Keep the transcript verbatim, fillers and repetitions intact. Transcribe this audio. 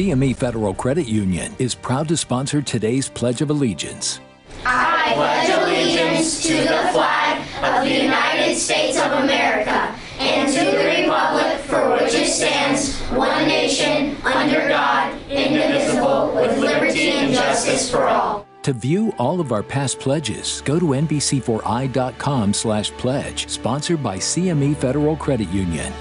C M E Federal Credit Union is proud to sponsor today's Pledge of Allegiance. I pledge allegiance to the flag of the United States of America and to the republic for which it stands, one nation, under God, indivisible, with liberty and justice for all. To view all of our past pledges, go to N B C four i dot com slash pledge, sponsored by C M E Federal Credit Union.